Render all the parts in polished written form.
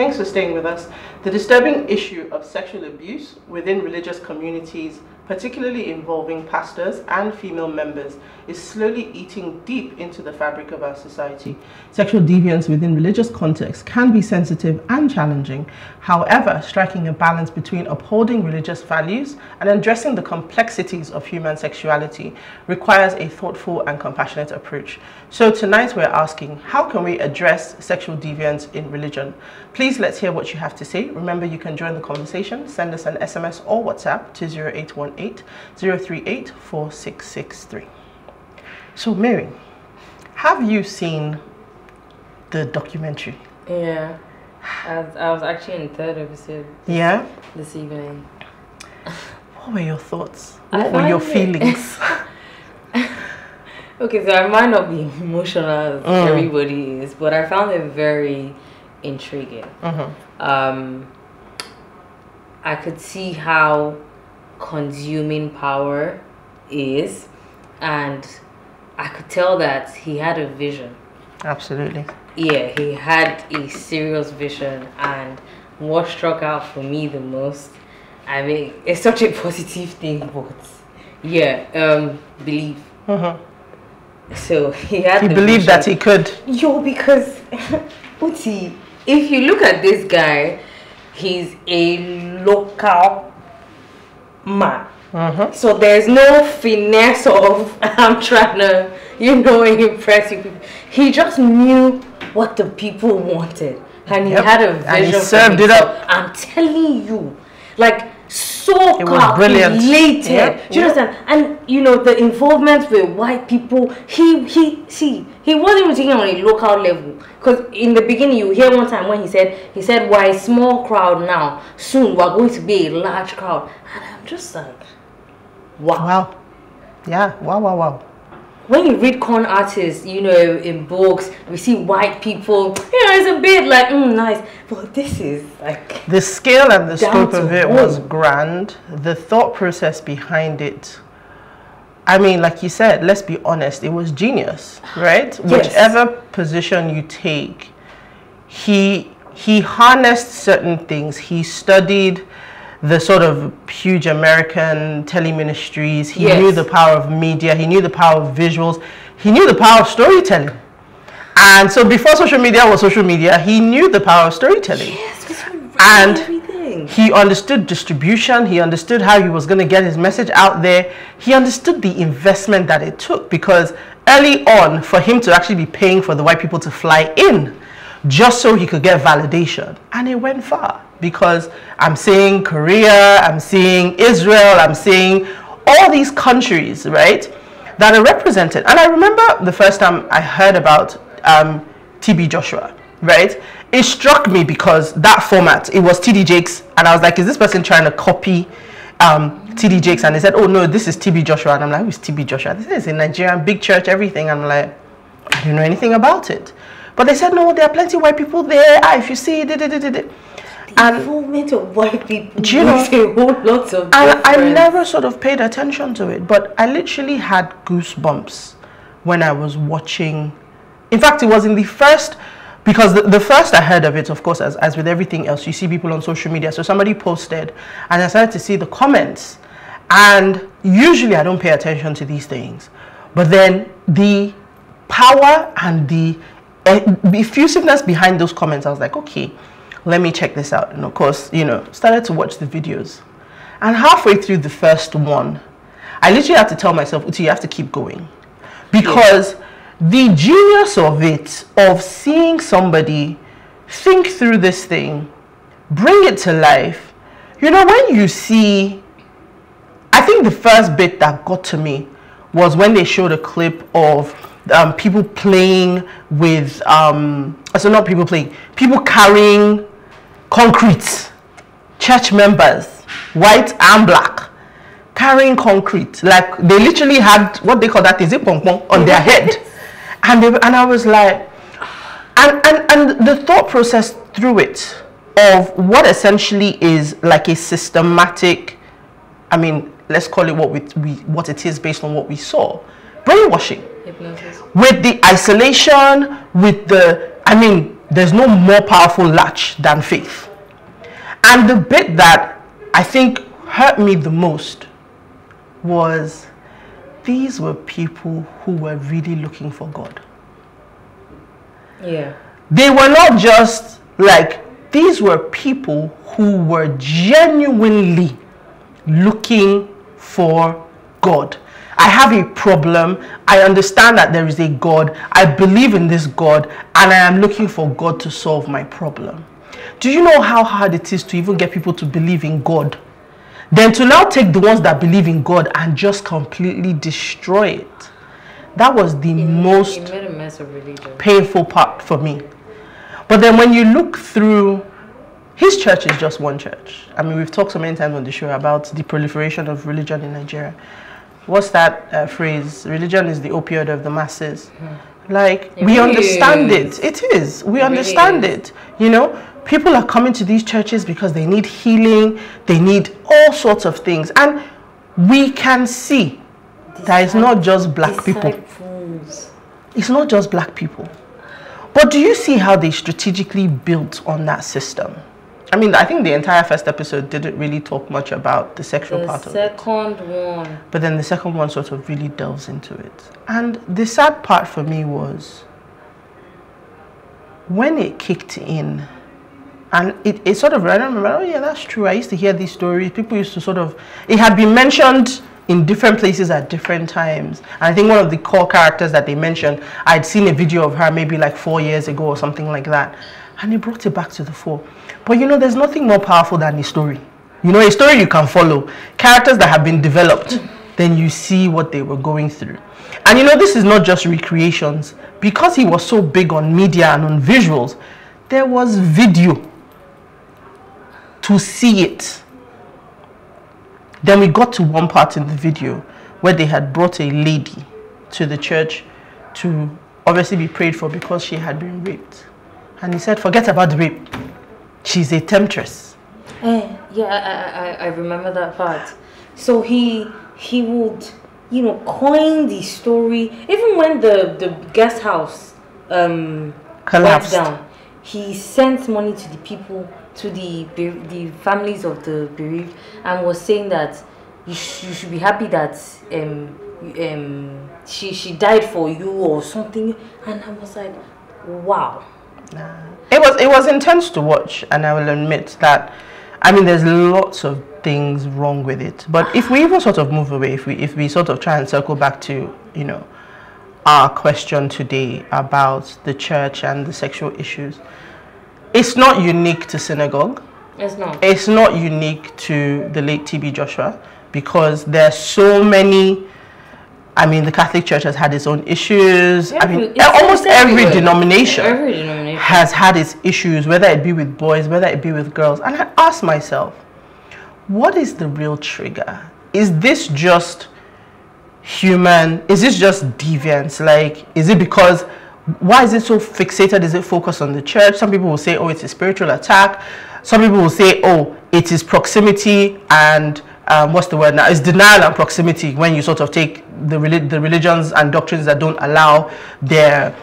Thanks for staying with us. The disturbing issue of sexual abuse within religious communities, particularly involving pastors and female members, is slowly eating deep into the fabric of our society. Sexual deviance within religious contexts can be sensitive and challenging. However, striking a balance between upholding religious values and addressing the complexities of human sexuality requires a thoughtful and compassionate approach. So tonight we're asking, how can we address sexual deviance in religion? Please let's hear what you have to say. Remember, you can join the conversation. Send us an SMS or WhatsApp to 0818 038 4663. So Mary, have you seen the documentary? Yeah, I was actually in the third episode. Yeah, this evening. What were your thoughts? What were your feelings? Okay, so I might not be emotional as everybody is, but I found it very intriguing. I could see how consuming power is, and I could tell that he had a vision. Absolutely. Yeah, he had a serious vision, and what struck out for me the most, I mean, it's such a positive thing, but yeah, belief. So he had believed that he could. Yo, because Uti, if you look at this guy, he's a local man. So there's no finesse of I'm trying to, you know, impress you. He just knew what the people wanted, and he had a vision, and he served it up. I'm telling you, like, so calculated. Do you understand? And you know, the involvement with white people, he wasn't even thinking on a local level, because in the beginning you hear one time when he said we're a small crowd now, soon we're going to be a large crowd, and I'm just like, wow. Yeah, wow. When you read con artists, you know, in books, we see white people, you know, it's a bit like, nice. But this is like... The scale and the scope of it was grand. The thought process behind it, I mean, like you said, let's be honest, it was genius, right? Yes. Whichever position you take, he harnessed certain things. He studied the sort of huge American teleministries. He knew the power of media. He knew the power of visuals. He knew the power of storytelling. And so before social media was social media, he knew the power of storytelling. Yes, and everything. He understood distribution. He understood how he was going to get his message out there. He understood the investment that it took, because early on, for him to actually be paying for the white people to fly in just so he could get validation. And it went far, because I'm seeing Korea, I'm seeing Israel, I'm seeing all these countries, right, that are represented. And I remember the first time I heard about TB Joshua, right? It struck me because that format, it was T.D. Jakes, and I was like, is this person trying to copy T.D. Jakes? And they said, oh no, this is TB Joshua. And I'm like, who's TB Joshua? This is a Nigerian big church, everything. I'm like, I don't know anything about it. But they said, no, there are plenty of white people there. Ah, if you see, the involvement of white people, do you know, a whole lot of. And I never sort of paid attention to it, but I literally had goosebumps when I was watching. In fact, it was in the first, because the first I heard of it, of course, as with everything else, you see people on social media. So somebody posted, and I started to see the comments. And usually I don't pay attention to these things, but then the power and the effusiveness behind those comments, I was like, okay, let me check this out. And of course, you know, started to watch the videos, and halfway through the first one, I literally had to tell myself, Uti, you have to keep going, because the genius of it, of seeing somebody think through this thing, bring it to life. You know, when you see, I think the first bit that got to me was when they showed a clip of people playing with, people carrying concrete, church members, white and black, carrying concrete. Like, they literally had, what they call that, is it pong pong, on their head. And I was like, and the thought process through it of what essentially is like a systematic, I mean, let's call it what it is based on what we saw, brainwashing. Hypnosis. With the isolation, with the, I mean, there's no more powerful latch than faith. And the bit that I think hurt me the most was these were people who were really looking for God. Yeah. They were not just like, these were people who were genuinely looking for God. I have a problem. I understand that there is a God. I believe in this God, and I am looking for God to solve my problem. Do you know how hard it is to even get people to believe in God? Then to now take the ones that believe in God and just completely destroy it. That was the most painful part for me. But then when you look through, his church is just one church. I mean, we've talked so many times on the show about the proliferation of religion in Nigeria. What's that phrase? Religion is the opioid of the masses. Like, we understand it. It is. We understand it. You know, people are coming to these churches because they need healing. They need all sorts of things. And we can see that it's not just black people. It's not just black people. But do you see how they strategically built on that system? I mean, I think the entire first episode didn't really talk much about the sexual part of it. The second one. But then the second one sort of really delves into it. And the sad part for me was when it kicked in, and it sort of, I don't remember, oh yeah, that's true. I used to hear these stories. People used to sort of, it had been mentioned in different places at different times. And I think one of the core characters that they mentioned, I'd seen a video of her maybe like 4 years ago or something like that. And he brought it back to the fore. But you know, there's nothing more powerful than a story. You know, a story you can follow. Characters that have been developed, then you see what they were going through. And you know, this is not just recreations. Because he was so big on media and on visuals, there was video to see it. Then we got to one part in the video where they had brought a lady to the church to obviously be prayed for because she had been raped. And he said, forget about the rape. She's a temptress. Yeah, I remember that part. So he would, you know, coin the story. Even when the guest house collapsed down, he sent money to the people, to the families of the bereaved, and was saying that you should be happy that she died for you or something. And I was like, wow. It was intense to watch, and I will admit that. I mean, there's lots of things wrong with it, but if we even sort of move away, if we sort of try and circle back to, you know, our question today about the church and the sexual issues, it's not unique to synagogue. It's not. It's not unique to the late TB Joshua, because there's so many. I mean, the Catholic Church has had its own issues. Almost every denomination has had its issues, whether it be with boys, whether it be with girls. And I asked myself, what is the real trigger? Is this just human? Is this just deviance? Like, is it because, why is it so fixated? Is it focused on the church? Some people will say, oh, it's a spiritual attack. Some people will say, oh, it is proximity and... what's the word now? It's denial and proximity when you sort of take the religions and doctrines that don't allow their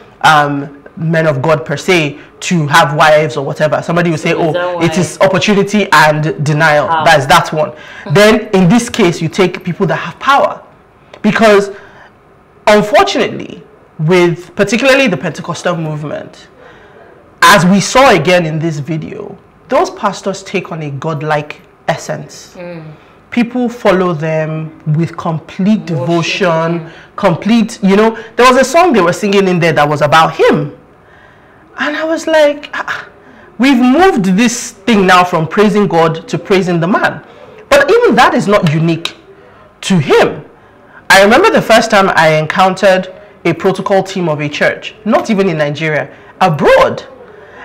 men of God per se to have wives or whatever. Somebody will say, oh, it is opportunity and denial. Oh. That's that one. Then in this case, you take people that have power. Because unfortunately, with particularly the Pentecostal movement, as we saw again in this video, those pastors take on a godlike essence. Mm. People follow them with complete devotion, complete, you know. There was a song they were singing in there that was about him. And I was like, ah, we've moved this thing now from praising God to praising the man. But even that is not unique to him. I remember the first time I encountered a protocol team of a church, not even in Nigeria, abroad.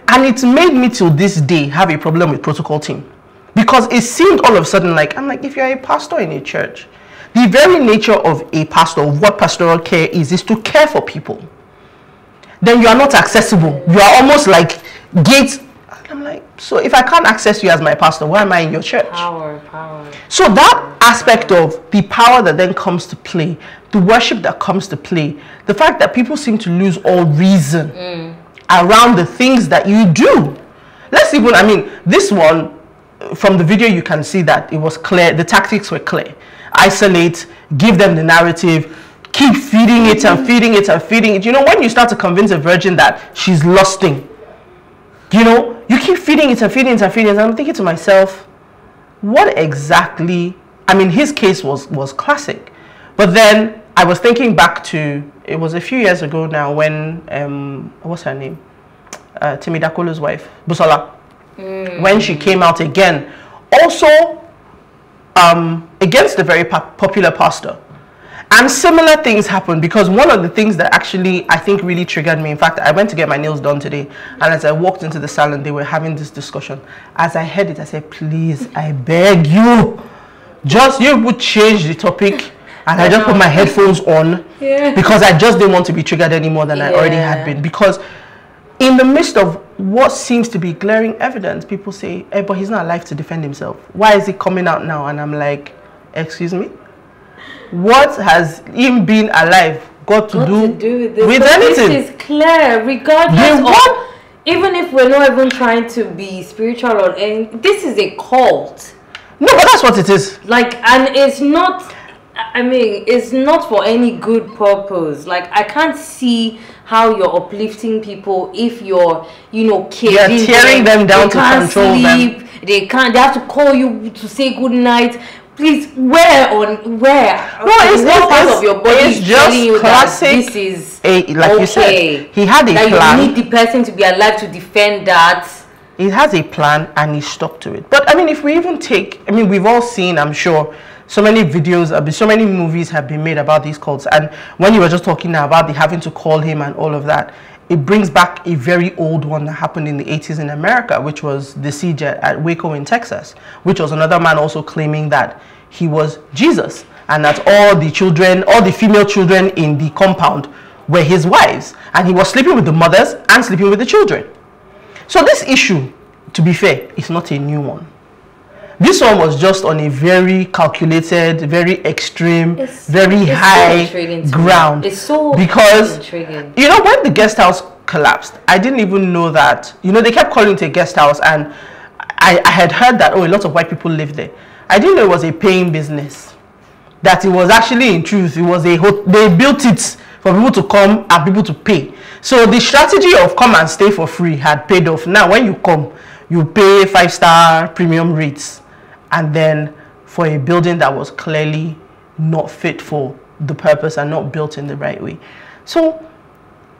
And it's made me till this day have a problem with protocol team. Because it seemed all of a sudden like, I'm like, if you're a pastor in a church, the very nature of a pastor, of what pastoral care is to care for people. Then you are not accessible. You are almost like gates. I'm like, so if I can't access you as my pastor, why am I in your church? Power. So that aspect of the power that then comes to play, the worship that comes to play, the fact that people seem to lose all reason around the things that you do. Let's even, I mean, this one, from the video you can see that it was clear, the tactics were clear. Isolate, give them the narrative, keep feeding it and feeding it and feeding it. You know, when you start to convince a virgin that she's lusting, you know, you keep feeding it and feeding it and feeding it. And I'm thinking to myself, what exactly, I mean, his case was classic. But then I was thinking back to, it was a few years ago now when, what's her name? Timi Dakolo's wife, Busola. When she came out again, also against the very popular pastor. And similar things happened, because one of the things that actually I think really triggered me, in fact, I went to get my nails done today, and as I walked into the salon, they were having this discussion. As I heard it, I said, please, I beg you, just you would change the topic. And I just put my headphones on, because I just didn't want to be triggered any more than I already had been. Because in the midst of what seems to be glaring evidence, people say, hey, but he's not alive to defend himself. Why is he coming out now? And I'm like, excuse me? What has him being alive got to do with anything? This is clear, regardless of, even if we're not even trying to be spiritual or anything, this is a cult. No, but that's what it is. Like, and it's not, I mean, it's not for any good purpose. Like, I can't see how you're uplifting people if you're, you know, caving, tearing them down to control them. They can't, they have to call you to say good night. Please, where? No, it's not part of your body. It's just classic. This is like you said. He had a plan. You need the person to be alive to defend that. He has a plan and he stuck to it. But I mean, if we even take, I mean, we've all seen, I'm sure, so many videos have been, so many movies have been made about these cults. And when you were just talking now about the having to call him and all of that, it brings back a very old one that happened in the 80s in America, which was the siege at Waco in Texas, which was another man also claiming that he was Jesus and that all the children, all the female children in the compound were his wives. And he was sleeping with the mothers and sleeping with the children. So this issue, to be fair, is not a new one. This one was just on a very calculated, very extreme, very high ground. It's so intriguing. You know, when the guest house collapsed, I didn't even know that. You know, they kept calling it a guest house, and I had heard that, oh, a lot of white people live there. I didn't know it was a paying business. That it was actually, in truth, it was a hotel. They built it for people to come and people to pay. So the strategy of come and stay for free had paid off. Now, when you come, you pay 5-star premium rates. And then for a building that was clearly not fit for the purpose and not built in the right way. So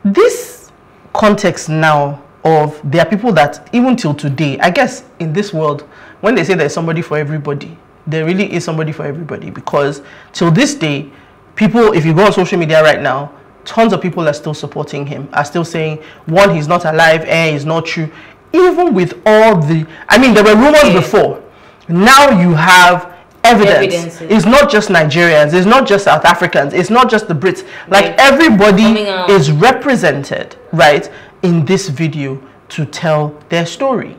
this context now of, there are people that even till today, I guess in this world, when they say there's somebody for everybody, there really is somebody for everybody, because till this day, people, if you go on social media right now, tons of people are still supporting him, are still saying, one, he's not alive, and it's not true. Even with all the, I mean, there were rumors before. Now you have evidence. It's not just Nigerians. It's not just South Africans. It's not just the Brits. Like, everybody is represented, right, in this video to tell their story.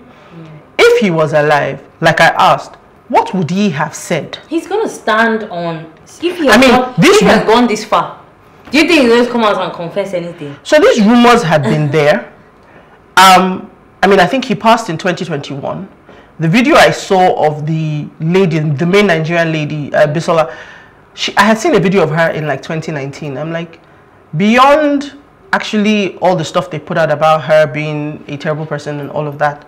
If he was alive, like I asked, what would he have said? He's going to stand on... If he has, I mean, has gone this far, do you think he's going to come out and confess anything? So these rumors had been there. I mean, I think he passed in 2021. The video I saw of the lady, the main Nigerian lady, Bisola, I had seen a video of her in like 2019. I'm like, beyond actually all the stuff they put out about her being a terrible person and all of that,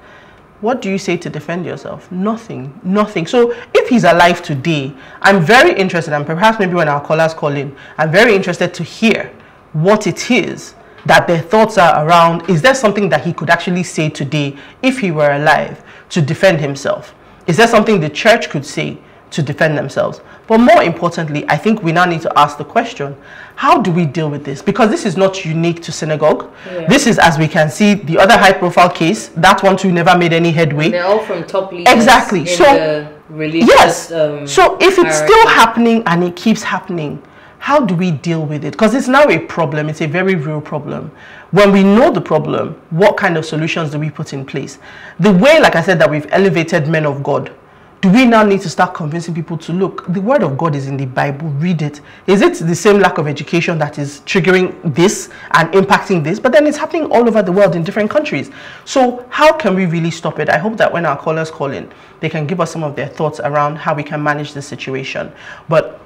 what do you say to defend yourself? Nothing, nothing. So if he's alive today, I'm very interested, and perhaps maybe when our callers call in, I'm very interested to hear what it is that their thoughts are around. Is there something that he could actually say today if he were alive to defend himself? Is there something the church could say to defend themselves? But more importantly, I think we now need to ask the question, how do we deal with this? Because this is not unique to synagogue. This is, as we can see, the other high profile case, that one too never made any headway. And they're all from top leaders. Exactly. So so if it's still happening and it keeps happening, how do we deal with it? Because it's now a problem. It's a very real problem. When we know the problem, what kind of solutions do we put in place? The way, like I said, that we've elevated men of God, Do we now need to start convincing people to look, the word of God is in the Bible, read it? Is it the same lack of education that is triggering this and impacting this? But then it's happening all over the world in different countries. So how can we really stop it? I hope that when our callers call in, they can give us some of their thoughts around how we can manage this situation. But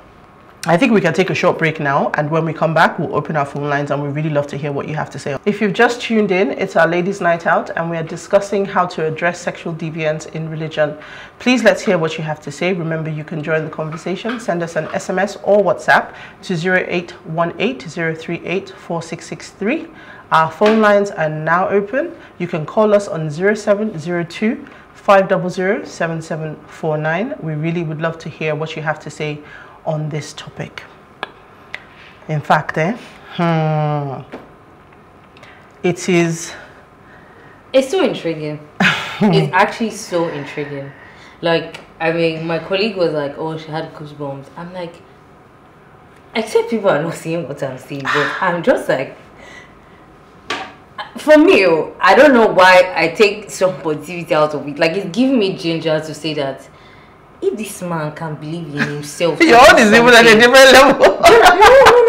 I think we can take a short break now, and when we come back, we'll open our phone lines and we'd really love to hear what you have to say. If you've just tuned in, it's our Ladies' Night Out and we're discussing how to address sexual deviance in religion. Please let's hear what you have to say. Remember, you can join the conversation. Send us an SMS or WhatsApp to 0818-038-4663. Our phone lines are now open. You can call us on 0702-500-7749. We really would love to hear what you have to say on this topic. In fact, it is... It's so intriguing. It's actually so intriguing. Like, I mean, my colleague was like, oh, she had goosebumps. I'm like, except people are not seeing what I'm seeing, but I'm just like, for me, I don't know why I take some positivity out of it. Like, it's giving me ginger to say that if this man can believe in himself, your own is even at a different level. No.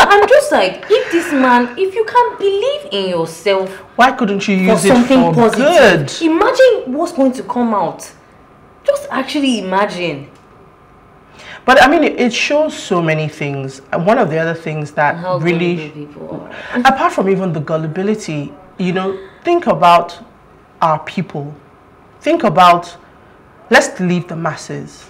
I'm just like, if this man, if you can believe in yourself, why couldn't you use it for positive? Good? Imagine what's going to come out. Just actually imagine. But I mean, it shows so many things. And one of the other things that how really, people are. Apart from even the gullibility, you know, think about our people. Think about, let's leave the masses.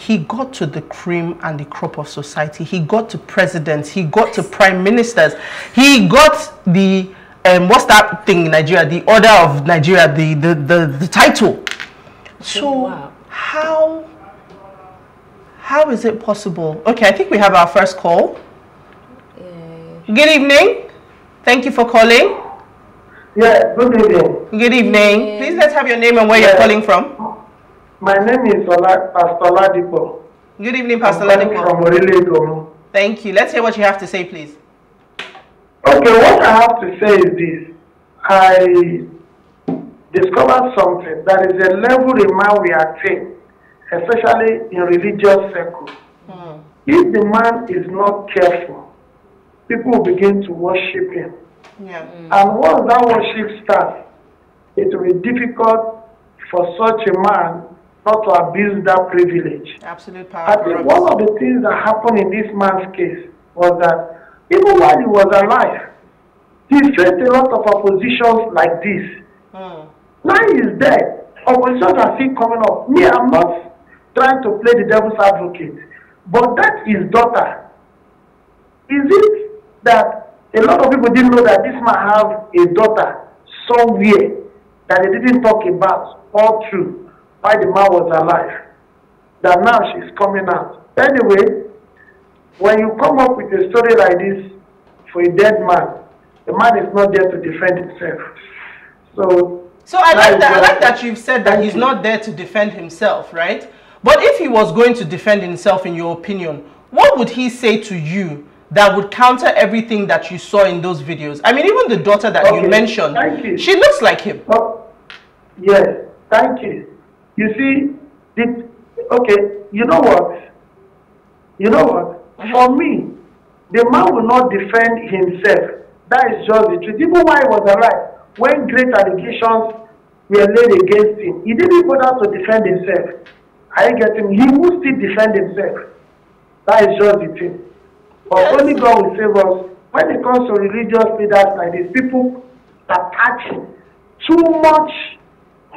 He got to the cream and the crop of society. He got to presidents. He got to prime ministers. He got the, what's that thing in Nigeria? The order of Nigeria, the title. So wow. How is it possible? Okay, I think we have our first call. Yay. Good evening. Thank you for calling. Yeah, good evening. Good evening. Yay. Please let's have your name and where you're calling from. My name is Pastor Oladipo. Good evening, Pastor Oladipo. Thank you. Let's hear what you have to say, please. Okay, what I have to say is this. I discovered something. That is a level in man we are trained, especially in religious circles. Mm. If the man is not careful, people will begin to worship him. Yeah. Mm. And once that worship starts, it will be difficult for such a man not to abuse that privilege. Absolute power. I think one of the things that happened in this man's case was that even while he was alive, he faced a lot of oppositions like this. Mm. Now he is dead. Oppositions are still coming up. Me, I'm not trying to play the devil's advocate, but that is daughter. Is it that a lot of people didn't know that this man have a daughter somewhere that they didn't talk about all through? Why the man was alive, that now she's coming out. Anyway, when you come up with a story like this for a dead man, the man is not there to defend himself. So I like that you've said that he's not there to defend himself, right? But if he was going to defend himself, in your opinion, what would he say to you that would counter everything that you saw in those videos? I mean, even the daughter that you mentioned, she looks like him. Oh, yes, thank you. You see, you know what? For me, the man will not defend himself. That is just the truth. Even while he was alive, when great allegations were laid against him, he didn't bother to defend himself. I get him. He will still defend himself. That is just the thing. But only God will save us. When it comes to religious leaders like this, people attach too much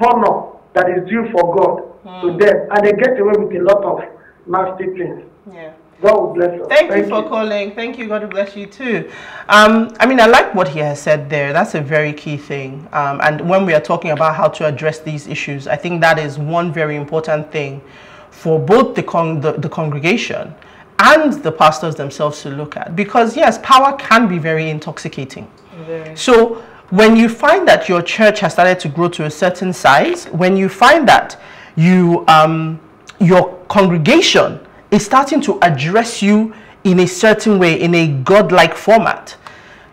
honor that is due for God to them, and they get away with a lot of nasty things. Yeah. God will bless us. Thank you for calling. Thank you. God will bless you too. I mean, I like what he has said there. That's a very key thing. And when we are talking about how to address these issues, I think that is one very important thing for both the congregation and the pastors themselves to look at. Because yes, power can be very intoxicating. Very. So when you find that your church has started to grow to a certain size, when you find that you, your congregation is starting to address you in a certain way, in a godlike format,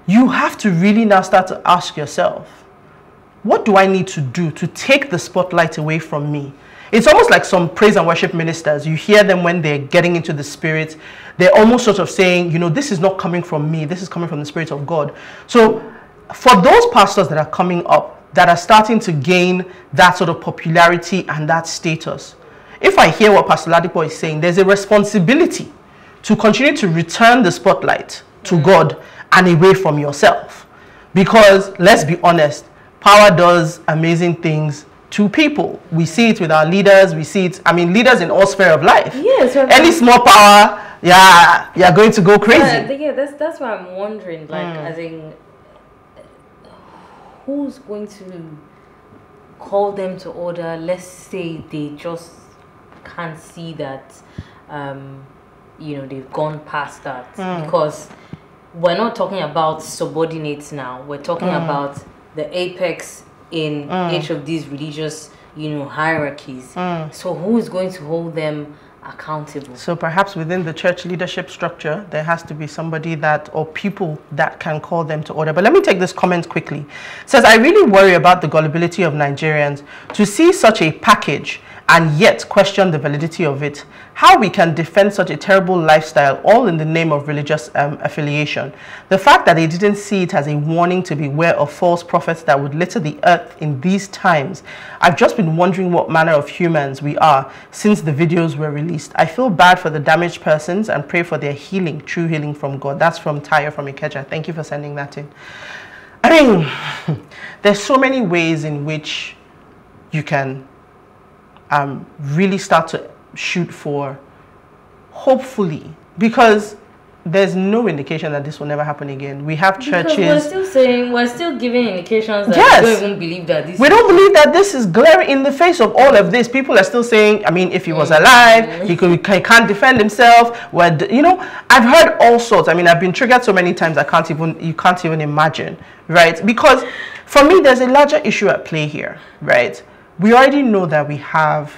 you have to really now start to ask yourself, what do I need to do to take the spotlight away from me? It's almost like some praise and worship ministers. You hear them when they're getting into the spirit. They're almost sort of saying, you know, this is not coming from me. This is coming from the Spirit of God. So for those pastors that are coming up, that are starting to gain that sort of popularity and that status, if I hear what Pastor Oladipo is saying, there's a responsibility to continue to return the spotlight to God and away from yourself. Because let's be honest, power does amazing things to people. We see it with our leaders. We see it, I mean, leaders in all sphere of life. Yes. Yeah, so any small power, yeah, you're going to go crazy. Yeah, that's why I'm wondering, like, as in, who's going to call them to order? Let's say they just can't see that, you know, they've gone past that. Because we're not talking about subordinates now. We're talking about the apex in each of these religious, you know, hierarchies. So who is going to hold them accountable? So perhaps within the church leadership structure, there has to be somebody that, or people that can call them to order. But let me take this comment quickly. It says, I really worry about the gullibility of Nigerians to see such a package and yet question the validity of it. How we can defend such a terrible lifestyle, all in the name of religious affiliation. The fact that they didn't see it as a warning to beware of false prophets that would litter the earth in these times. I've just been wondering what manner of humans we are since the videos were released. I feel bad for the damaged persons and pray for their healing, true healing from God. That's from Tyre from Ikeja. Thank you for sending that in. I mean, there's so many ways in which you can really start to shoot for, hopefully, because there's no indication that this will never happen again. We have churches. Because we're still saying, we're still giving indications that we don't even believe that this. We don't believe that this is glaring in the face of all of this. People are still saying, I mean, if he was alive, he can't defend himself. You know, I've heard all sorts. I mean, I've been triggered so many times. You can't even imagine, right? Because for me, there's a larger issue at play here, right? We already know that we have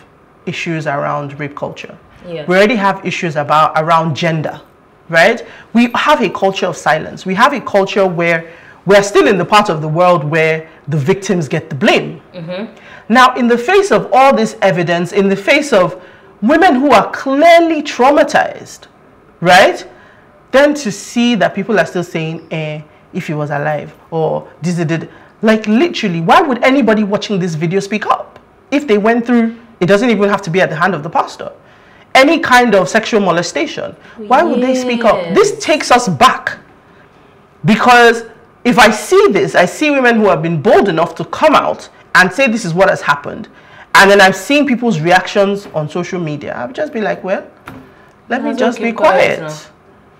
issues around rape culture. Yes. We already have issues around gender, right? We have a culture of silence. We have a culture where we're still in the part of the world where the victims get the blame. Now, in the face of all this evidence, in the face of women who are clearly traumatized, right? Then to see that people are still saying, eh, if he was alive, or this did. Like, literally, why would anybody watching this video speak up? If they went through, it doesn't even have to be at the hand of the pastor. Any kind of sexual molestation, why would they speak up? This takes us back. Because if I see this, I see women who have been bold enough to come out and say this is what has happened. And then I'm seeing people's reactions on social media. I'll just be like, well, let me just be quiet.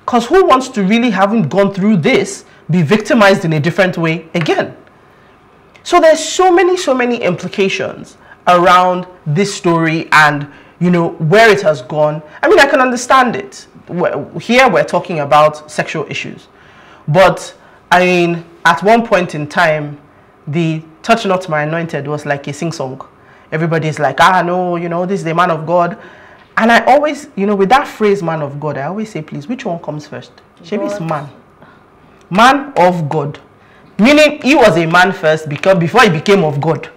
Because who wants to really, having gone through this, be victimized in a different way again? So there's so many implications around this story and, you know, where it has gone. I mean, I can understand it. Here we're talking about sexual issues. But, I mean, at one point in time, the touch not my anointed was like a sing song. Everybody's like, ah, no, you know, this is the man of God. And I always, you know, with that phrase, man of God, I always say, please, which one comes first? Shebi is man. Man of God. Meaning he was a man first because before he became of God.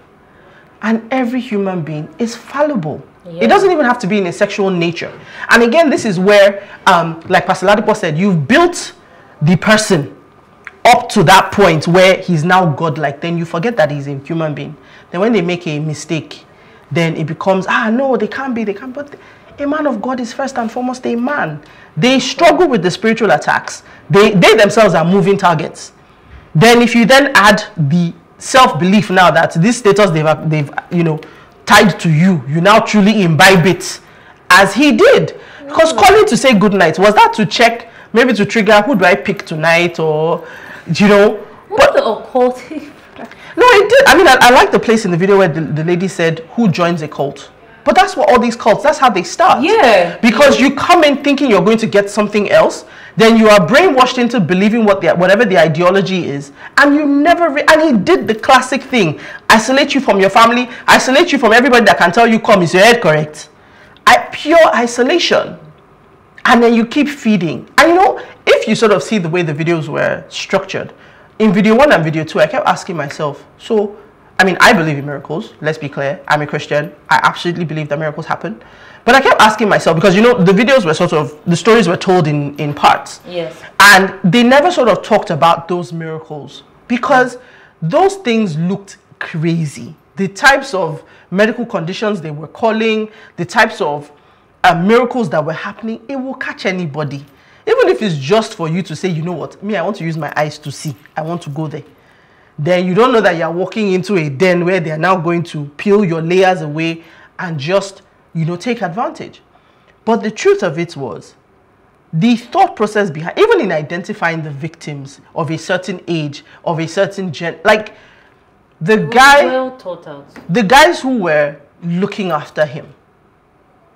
And every human being is fallible. Yeah. It doesn't even have to be in a sexual nature. And again, this is where, like Pastor Oladipo said, you've built the person up to that point where he's now godlike. Then you forget that he's a human being. Then when they make a mistake, then it becomes, ah, no, they can't be, they can't. But a man of God is first and foremost a man. They struggle with the spiritual attacks. They themselves are moving targets. Then if you then add the self-belief now that this status they've you know, tied to you, you now truly imbibe it, as he did. Because calling to say good night, was that to check, maybe to trigger, who do I pick tonight, or, you know. What the occult? No, it did. I mean, I like the place in the video where the lady said, who joins a cult? But that's what all these cults, that's how they start. Yeah. Because you come in thinking you're going to get something else, then you are brainwashed into believing whatever the ideology is, and you never, and he did the classic thing, isolate you from your family, isolate you from everybody that can tell you, come, is your head correct? Pure isolation. And then you keep feeding. And you know, if you sort of see the way the videos were structured, in video 1 and video 2, I kept asking myself, so I mean, I believe in miracles. Let's be clear. I'm a Christian. I absolutely believe that miracles happen. But I kept asking myself, because, you know, the videos were sort of, the stories were told in parts. Yes. And they never sort of talked about those miracles, because those things looked crazy. The types of medical conditions they were calling, the types of miracles that were happening, it will catch anybody. Even if it's just for you to say, you know what, me, I want to use my eyes to see. I want to go there. Then you don't know that you're walking into a den where they're now going to peel your layers away and just, you know, take advantage. But the truth of it was, the thought process behind, even in identifying the victims of a certain age, of a certain gen, like the guys who were looking after him,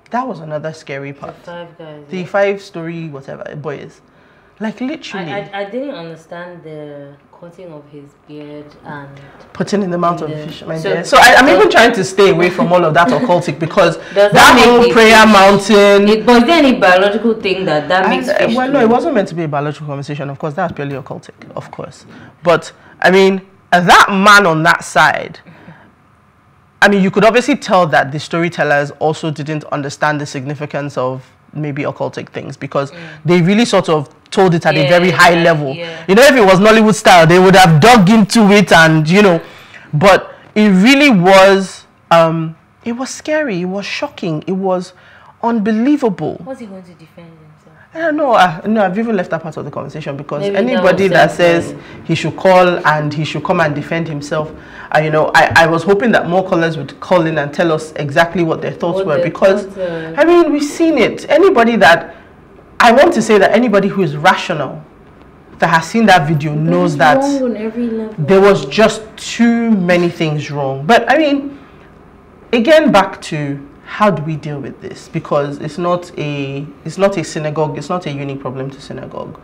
that was another scary part. The five guys. The five-story whatever boys. Like, literally. I didn't understand the cutting of his beard and... putting in the mouth of the fisherman. So I'm even trying to stay away from all of that occultic, because that whole prayer mountain... was there any biological thing that makes fish? Well, no, it wasn't meant to be a biological conversation. Of course, that's purely occultic, of course. But, I mean, that man on that side... I mean, you could obviously tell that the storytellers also didn't understand the significance of maybe occultic things, because they really sort of told it at a very high level. Yeah. You know, if it was Nollywood style, they would have dug into it and, you know, but it really was, it was scary. It was shocking. It was unbelievable. Was he going to defend himself? I don't know. No, I've even left that part of the conversation, because maybe anybody that says he should call and he should come and defend himself, you know, I was hoping that more callers would call in and tell us exactly what their thoughts were, because, I mean, we've seen it. Anybody that... I want to say that anybody who is rational that has seen that video knows that there was just too many things wrong. But I mean, again, back to how do we deal with this? Because it's not a synagogue, it's not a unique problem to synagogue.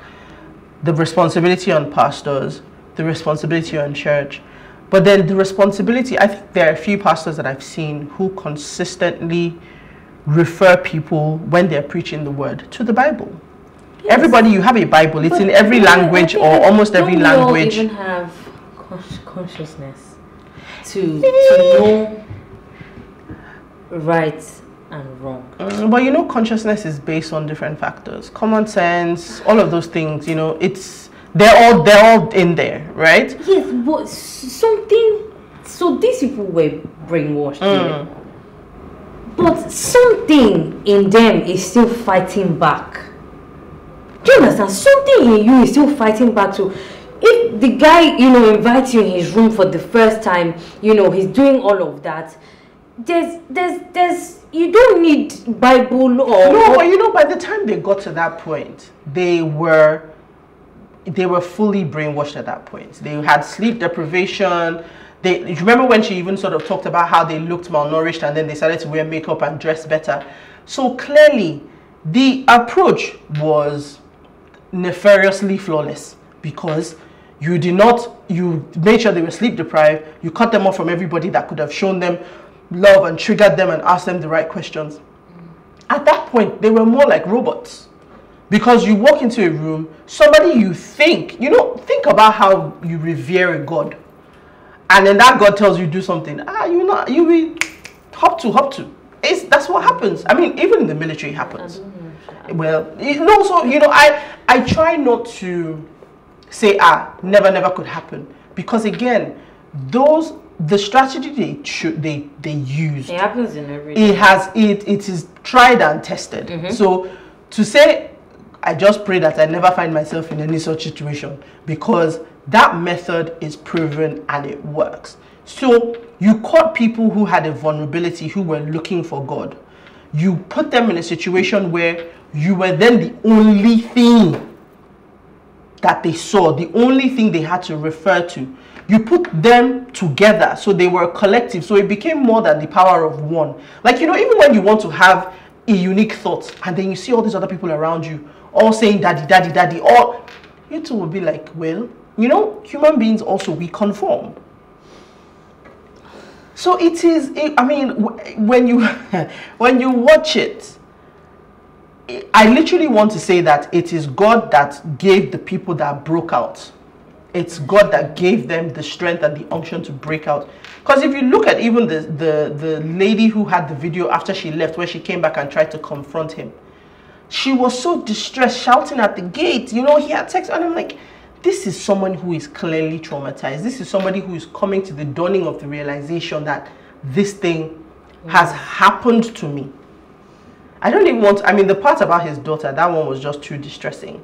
The responsibility on pastors, the responsibility on church, but then the responsibility, I think there are a few pastors that I've seen who consistently refer people when they're preaching the word to the Bible. Yes. Everybody, you have a Bible. It's in every language, or almost every language. Don't we all even have consciousness to know right and wrong? But you know, consciousness is based on different factors. Common sense, all of those things. You know, they're all in there, right? Yes, but something. So these people were brainwashed. Mm. But something in them is still fighting back. Do you understand? Something in you is still fighting back. So if the guy, you know, invites you in his room for the first time, you know, he's doing all of that, there's you don't need Bible or... No, but you know, by the time they got to that point, they were fully brainwashed at that point. They had sleep deprivation. You remember when she even sort of talked about how they looked malnourished and then they started to wear makeup and dress better. So clearly, the approach was nefariously flawless, because you made sure they were sleep deprived, you cut them off from everybody that could have shown them love and triggered them and asked them the right questions. At that point, they were more like robots. Because you walk into a room, somebody think about how you revere a god. And then that God tells you do something. You will hop to. That's what happens. I mean, even in the military it happens. Well, you know, so, you know, I try not to say, never could happen. Because again, the strategy they use. It happens in everything. It is tried and tested. Mm-hmm. So to say, I just pray that I never find myself in any such situation, because that method is proven and it works. So you caught people who had a vulnerability, who were looking for God. You put them in a situation where you were then the only thing that they saw, the only thing they had to refer to. You put them together, so they were a collective. So it became more than the power of one. Like, you know, even when you want to have a unique thought and then you see all these other people around you all saying daddy, daddy, daddy, all you two will be like, well, you know, human beings also, we conform. So it is, I mean, when you watch it, I literally want to say that it is God that gave the people that broke out it's God that gave them the strength and the unction to break out. Because if you look at even the lady who had the video after she left, where she came back and tried to confront him, she was so distressed, shouting at the gate, you know, he had sex. And I'm like, this is someone who is clearly traumatized. This is somebody who is coming to the dawning of the realization that this thing has happened to me. I don't even want, I mean, the part about his daughter, that one was just too distressing.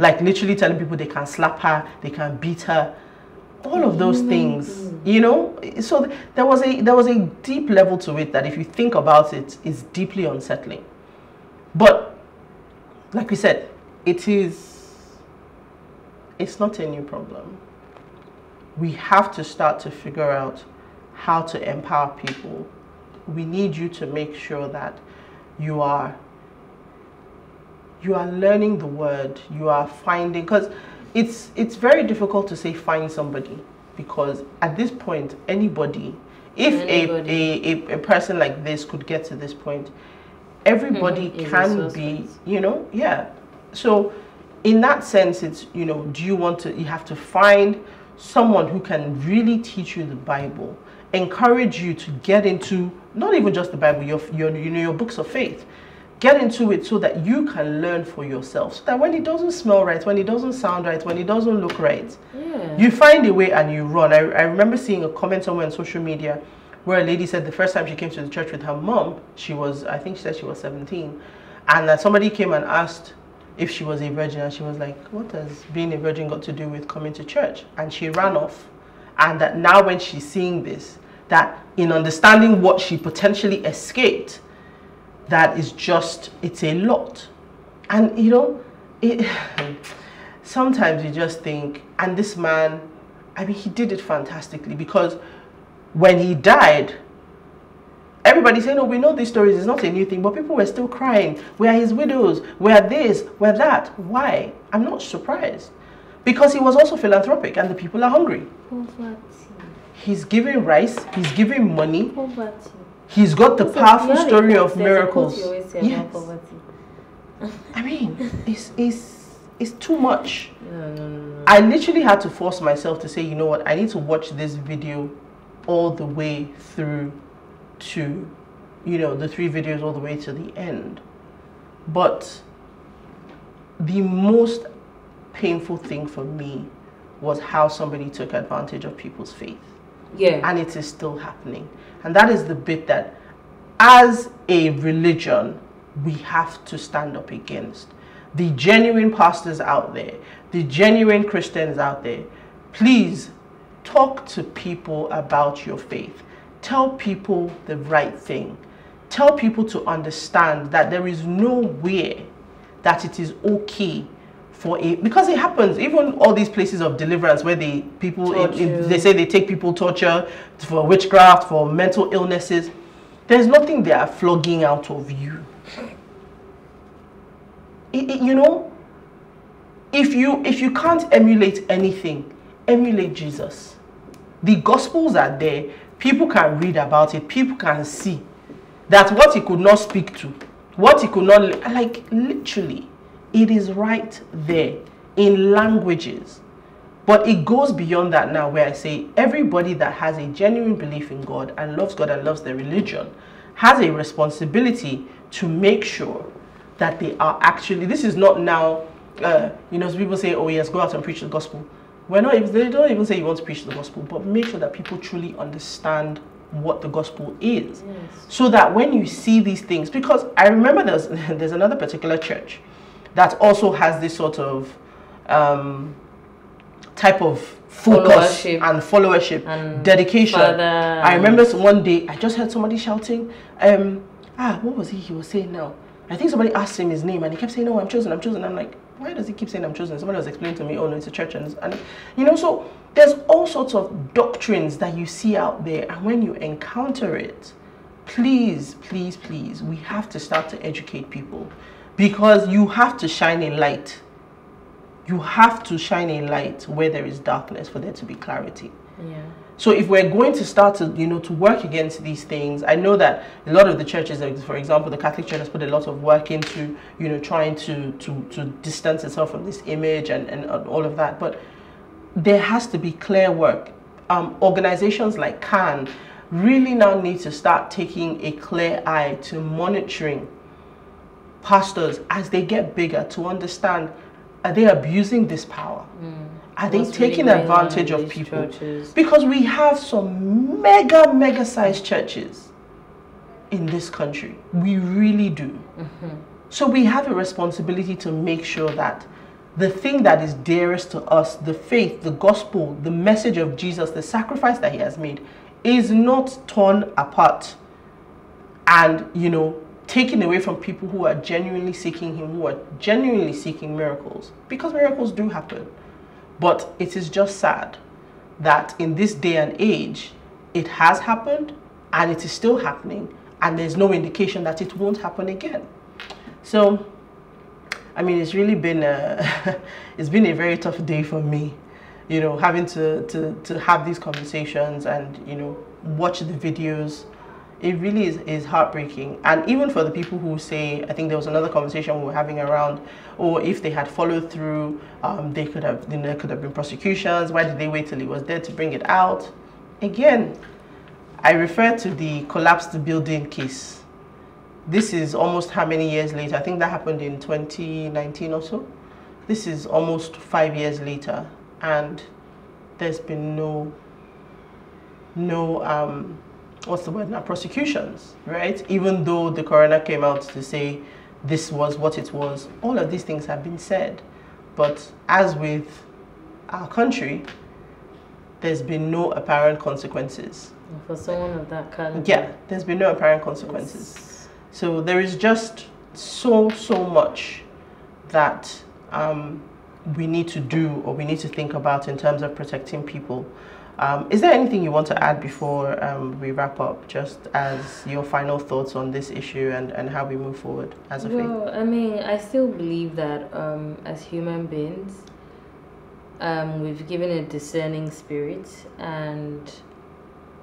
Like literally telling people they can slap her, they can beat her, all of those things, you know? So there was a deep level to it that if you think about it, is deeply unsettling. But like we said, it's not a new problem. We have to start to figure out how to empower people. We need you to make sure that you are learning the word, you are finding, because it's very difficult to say find somebody, because at this point, anybody, if a person like this could get to this point, everybody can be, you know, yeah. So in that sense, it's, you know, you have to find someone who can really teach you the Bible, encourage you to get into not even just the Bible, your books of faith. Get into it so that you can learn for yourself. So that when it doesn't smell right, when it doesn't sound right, when it doesn't look right, you find a way and you run. I remember seeing a comment somewhere on social media where a lady said the first time she came to the church with her mom, she was, I think she said she was 17, and that somebody came and asked if she was a virgin, and she was like, what has being a virgin got to do with coming to church? And she ran off. And that now when she's seeing this, that in understanding what she potentially escaped, that is just, it's a lot. And you know, sometimes you just think, and this man, I mean, he did it fantastically, because when he died, everybody said, no, we know these stories, it's not a new thing, but people were still crying. We are his widows, we are this, we are that. Why? I'm not surprised. Because he was also philanthropic, and the people are hungry. Poverty. He's giving rice, he's giving money. Poverty. He's got the powerful story of miracles. Yes. I mean, it's too much. No. I literally had to force myself to say, you know what, I need to watch this video all the way through to, you know, the 3 videos all the way to the end. But the most painful thing for me was how somebody took advantage of people's faith. Yeah. And it is still happening. And that is the bit that, as a religion, we have to stand up against. The genuine pastors out there, the genuine Christians out there, please talk to people about your faith. Tell people the right thing. Tell people to understand that there is nowhere that it is okay for it, because it happens. Even all these places of deliverance where they say they take people, torture for witchcraft, for mental illnesses, there's nothing they are flogging out of you. You know, if you can't emulate anything, emulate Jesus. The Gospels are there. People can read about it. People can see that what he could not speak to, what he could not, like, literally. It is right there in languages. But it goes beyond that now, where I say everybody that has a genuine belief in God and loves their religion has a responsibility to make sure that they are actually, this is not now, you know, people say, oh yes, go out and preach the gospel. We're not, they don't even say you want to preach the gospel, but make sure that people truly understand what the gospel is. Yes. So that when you see these things, because I remember there's another particular church that also has this sort of type of focus followership and dedication. I remember one day I just heard somebody shouting, what was he was saying now? I think somebody asked him his name and he kept saying, no, I'm chosen, I'm chosen. I'm like, why does he keep saying I'm chosen? Somebody was explaining to me, oh no, it's a church. And you know, so there's all sorts of doctrines that you see out there, and when you encounter it, please, please, please, we have to start to educate people. Because you have to shine a light. You have to shine a light where there is darkness for there to be clarity. Yeah. So if we're going to start to, you know, to work against these things, I know that a lot of the churches, for example, the Catholic Church has put a lot of work into, you know, trying to distance itself from this image and all of that. But there has to be clear work. Organizations like CAN really now need to start taking a clear eye to monitoring pastors as they get bigger, to understand, are they abusing this power? Are they taking really advantage of people? Churches. Because we have some mega sized churches in this country. We really do. So we have a responsibility to make sure that the thing that is dearest to us, the faith, the gospel, the message of Jesus, the sacrifice that he has made, is not torn apart and, you know, taken away from people who are genuinely seeking him, who are genuinely seeking miracles. Because miracles do happen. But it is just sad that in this day and age, it has happened and it is still happening, and there's no indication that it won't happen again. So, I mean, it's really been a, it's been a very tough day for me, you know, having to have these conversations and, you know, watch the videos. It really is heartbreaking. And even for the people who say, I think there was another conversation we were having around, or if they had followed through, they could have, you know, there could have been prosecutions. Why did they wait till it was dead to bring it out? Again, I refer to the collapsed building case. This is almost how many years later? I think that happened in 2019 or so. This is almost 5 years later, and there's been no what's the word now? Prosecutions, right? Even though the coroner came out to say this was what it was, all of these things have been said. But as with our country, there's been no apparent consequences. For someone of that kind. Yeah, there's been no apparent consequences. Yes. So there is just so much that we need to do, or we need to think about in terms of protecting people. Is there anything you want to add before we wrap up, just as your final thoughts on this issue and how we move forward as a faith? Well, I mean, I still believe that as human beings, we've given a discerning spirit, and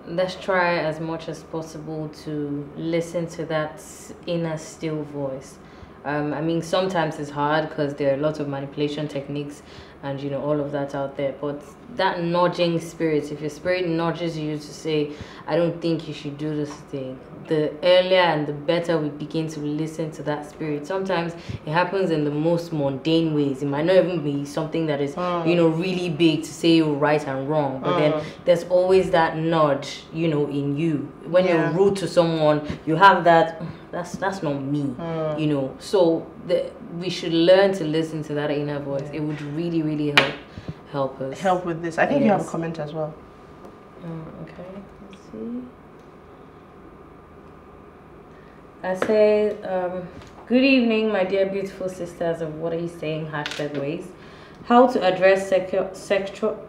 let's try as much as possible to listen to that inner still voice. I mean, sometimes it's hard because there are lots of manipulation techniques and, you know, all of that out there. But that nudging spirit, if your spirit nudges you to say, I don't think you should do this thing, the earlier and the better we begin to listen to that spirit. Sometimes it happens in the most mundane ways. It might not even be something that is, you know, really big to say you're right and wrong. But then there's always that nudge, you know, in you. When you're rude to someone, you have that... That's not me, you know. So we should learn to listen to that inner voice. It would really help us. Help with this. I think you have a comment as well. Okay, let's see. I say, good evening, my dear beautiful sisters of What Are You Saying? #Ways. How to address sexual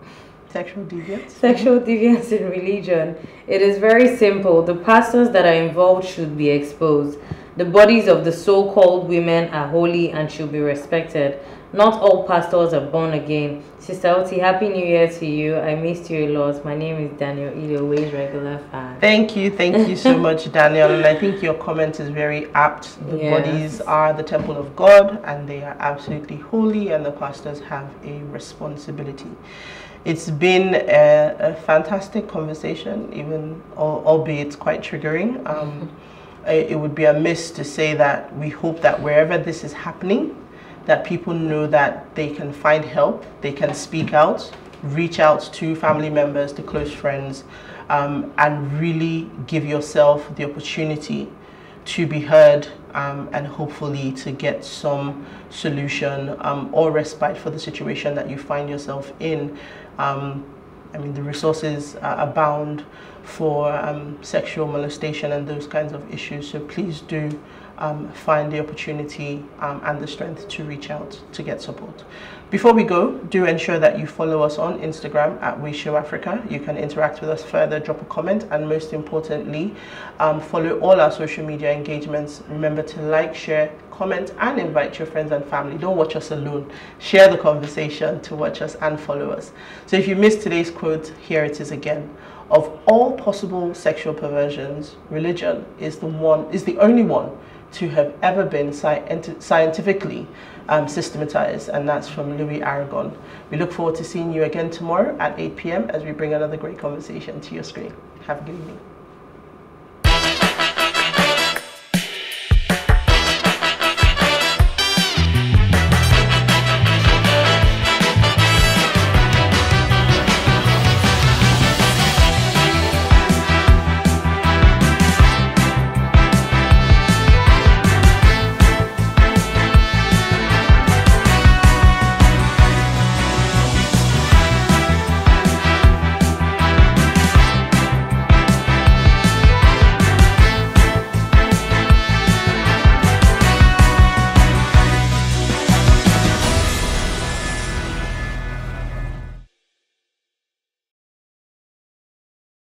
deviance in religion. It is very simple. The pastors that are involved should be exposed. The bodies of the so-called women are holy and should be respected. Not all pastors are born again. Sister Oti, Happy New Year to you. I missed you a lot. My name is Daniel Ilewa's regular fan. Thank you so much, Daniel. And I think your comment is very apt. The bodies are the temple of God, and they are absolutely holy, and the pastors have a responsibility. It's been a fantastic conversation, even albeit quite triggering. It would be amiss to say that we hope that wherever this is happening, that people know that they can find help, they can speak out, reach out to family members, to close friends, and really give yourself the opportunity to be heard, and hopefully to get some solution or respite for the situation that you find yourself in. I mean, the resources abound for sexual molestation and those kinds of issues, so please do find the opportunity and the strength to reach out to get support. Before we go, do ensure that you follow us on Instagram at WeShowAfrica. You can interact with us further, drop a comment, and most importantly, follow all our social media engagements. Remember to like, share, comment, and invite your friends and family. Don't watch us alone. Share the conversation to watch us and follow us. So if you missed today's quote, here it is again. Of all possible sexual perversions, religion is the only one to have ever been scientifically systematized, and that's from Louis Aragon. We look forward to seeing you again tomorrow at 8 p.m. as we bring another great conversation to your screen. Have a good evening.